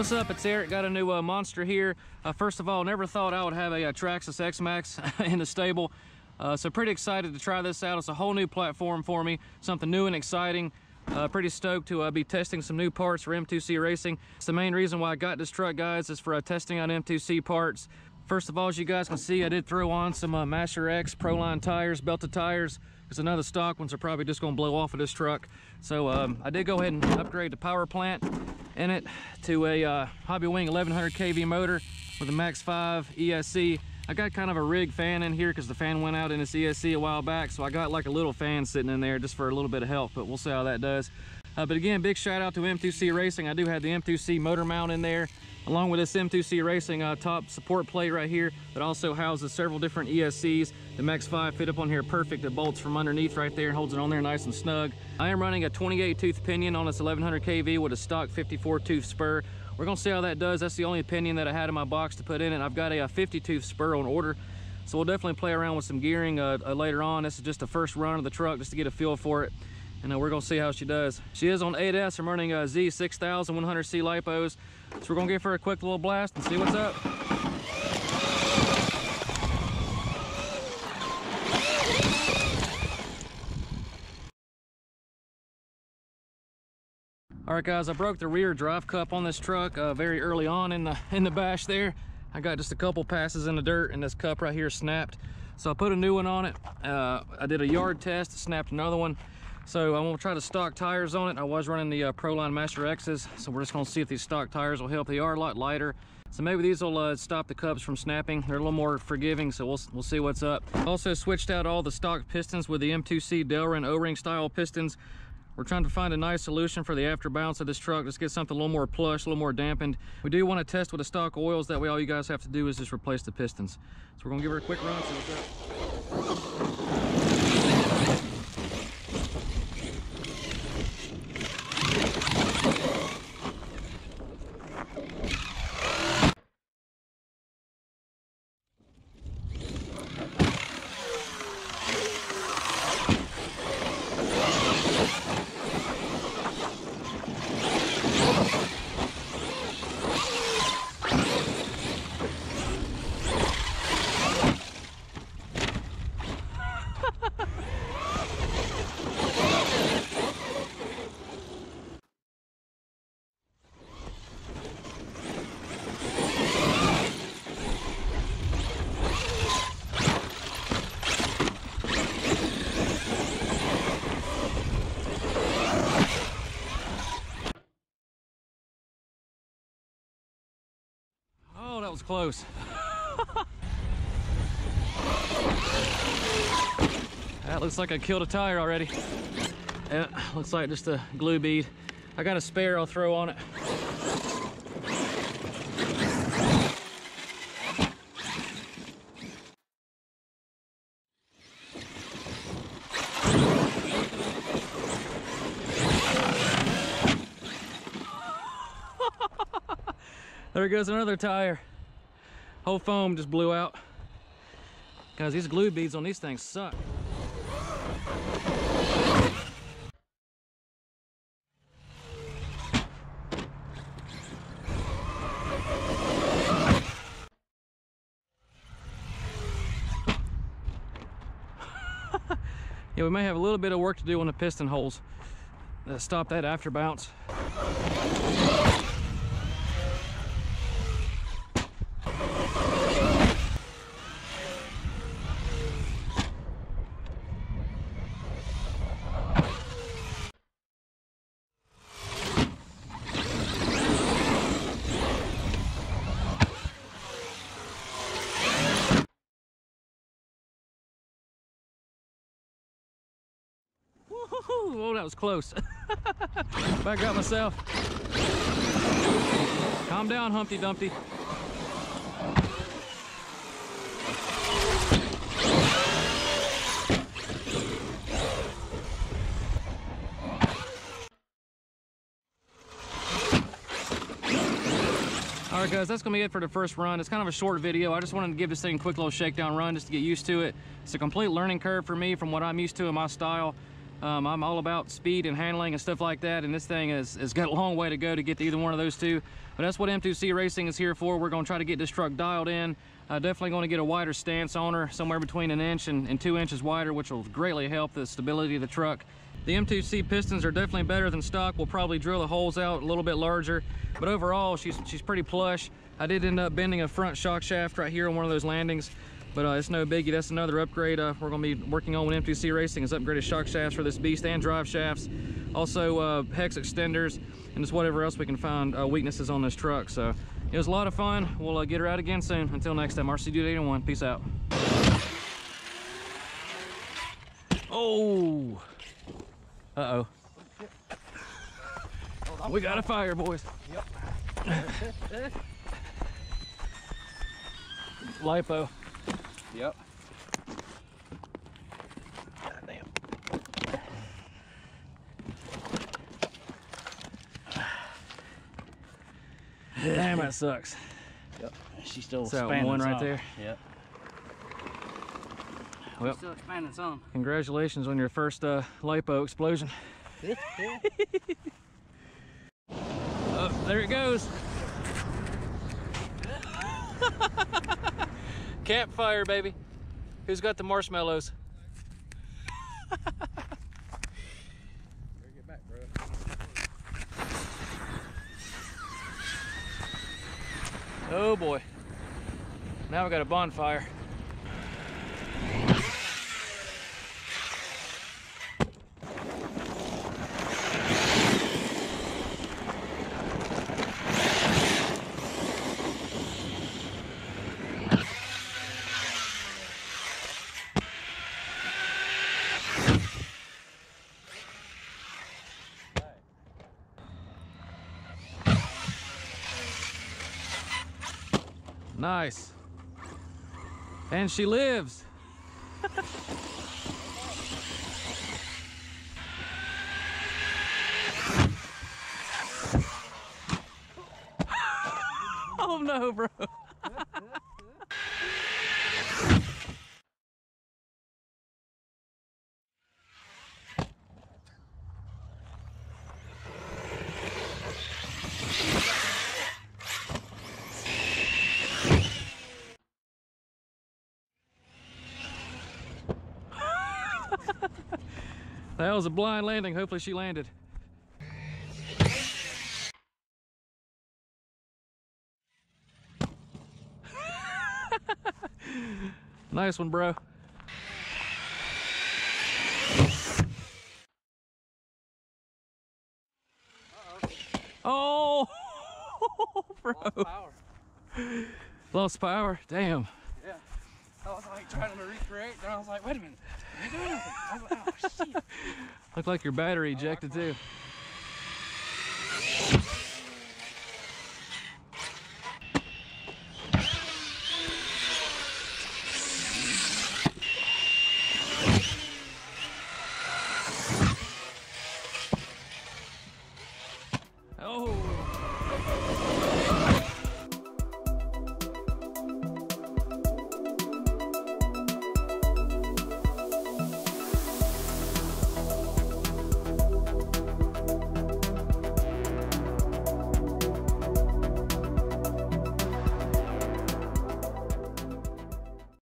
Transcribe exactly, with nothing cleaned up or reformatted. What's up, it's Eric. Got a new uh, monster here. Uh, first of all, never thought I would have a, a Traxxas X-Maxx in the stable. Uh, so pretty excited to try this out. It's a whole new platform for me, something new and exciting. Uh, pretty stoked to uh, be testing some new parts for M two C Racing. It's the main reason why I got this truck, guys, is for uh, testing out M two C parts. First of all, as you guys can see, I did throw on some uh, Masher X Pro-Line tires, belted tires, because another stock ones are probably just gonna blow off of this truck. So um, I did go ahead and upgrade the power plant in it to a uh, Hobbywing eleven hundred K V motor with a Max five E S C. I got kind of a rig fan in here because the fan went out in this E S C a while back, so I got like a little fan sitting in there just for a little bit of help, but we'll see how that does. Uh, but again, big shout out to M two C Racing. I do have the M two C motor mount in there along with this M two C Racing uh, top support plate right here that also houses several different E S Cs. The Max five fit up on here perfect. It bolts from underneath right there and holds it on there nice and snug. I am running a twenty-eight tooth pinion on this eleven hundred K V with a stock fifty-four tooth spur. We're gonna see how that does. That's the only pinion that I had in my box to put in it. I've got a fifty tooth spur on order, so we'll definitely play around with some gearing uh, uh, later on. This is just the first run of the truck just to get a feel for it. And uh, we're gonna see how she does. She is on eight S. I'm running uh, Z six thousand one hundred C Lipos. So we're gonna give her a quick little blast and see what's up. All right, guys, I broke the rear drive cup on this truck uh, very early on in the, in the bash there. I got just a couple passes in the dirt and this cup right here snapped. So I put a new one on it. Uh, I did a yard test, snapped another one. So I'm gonna try to stock tires on it. I was running the uh, Pro-Line Master X's, so we're just gonna see if these stock tires will help. They are a lot lighter, so maybe these will uh, stop the cups from snapping. They're a little more forgiving, so we'll, we'll see what's up. Also switched out all the stock pistons with the M two C Delrin O-ring style pistons. We're trying to find a nice solution for the after bounce of this truck. Let's get something a little more plush, a little more dampened. We do wanna test with the stock oils. That way all you guys have to do is just replace the pistons. So we're gonna give her a quick run, see what's up. That was close. That looks like I killed a tire already. Yeah, looks like just a glue bead. I got a spare I'll throw on it. There goes another tire. Whole foam just blew out. Guys, these glue beads on these things suck. Yeah, we may have a little bit of work to do on the piston holes. Let's stop that after bounce. Oh, that was close. Back up myself. Calm down, Humpty Dumpty. All right, guys, that's gonna be it for the first run. It's kind of a short video. I just wanted to give this thing a quick little shakedown run just to get used to it. It's a complete learning curve for me from what I'm used to in my style. Um, I'm all about speed and handling and stuff like that, and this thing has, has got a long way to go to get to either one of those two. But that's what M two C Racing is here for. We're going to try to get this truck dialed in. Uh, definitely going to get a wider stance on her, somewhere between an inch and, and two inches wider, which will greatly help the stability of the truck. The M two C pistons are definitely better than stock. We'll probably drill the holes out a little bit larger, but overall, she's, she's pretty plush. I did end up bending a front shock shaft right here on one of those landings. But uh, it's no biggie. That's another upgrade uh, we're going to be working on with M two C Racing, is upgraded shock shafts for this beast and drive shafts. Also uh, hex extenders and just whatever else we can find uh, weaknesses on this truck. So it was a lot of fun. We'll uh, get her out again soon. Until next time, R C Dude eight one. Peace out. Oh. Uh-oh. We got a fire, boys. Yep. Lipo. Yep. God damn. Damn, that sucks. Yep. She's still so expanding one right some. There. Yep. We're well, still expanding some. Congratulations on your first uh, lipo explosion. Oh, there it goes. Campfire, baby. Who's got the marshmallows? Get back, bro. Oh boy. Now we got a bonfire. Nice. And she lives. Oh no, bro. That was a blind landing. Hopefully she landed. Nice one, bro. Uh-oh. Oh, bro. Lost power. Lost power. Damn. Yeah. I was like trying to recreate, and I was like, wait a minute. Didn't do anything. I was like, oh, shit. Looked like your battery ejected, oh, too.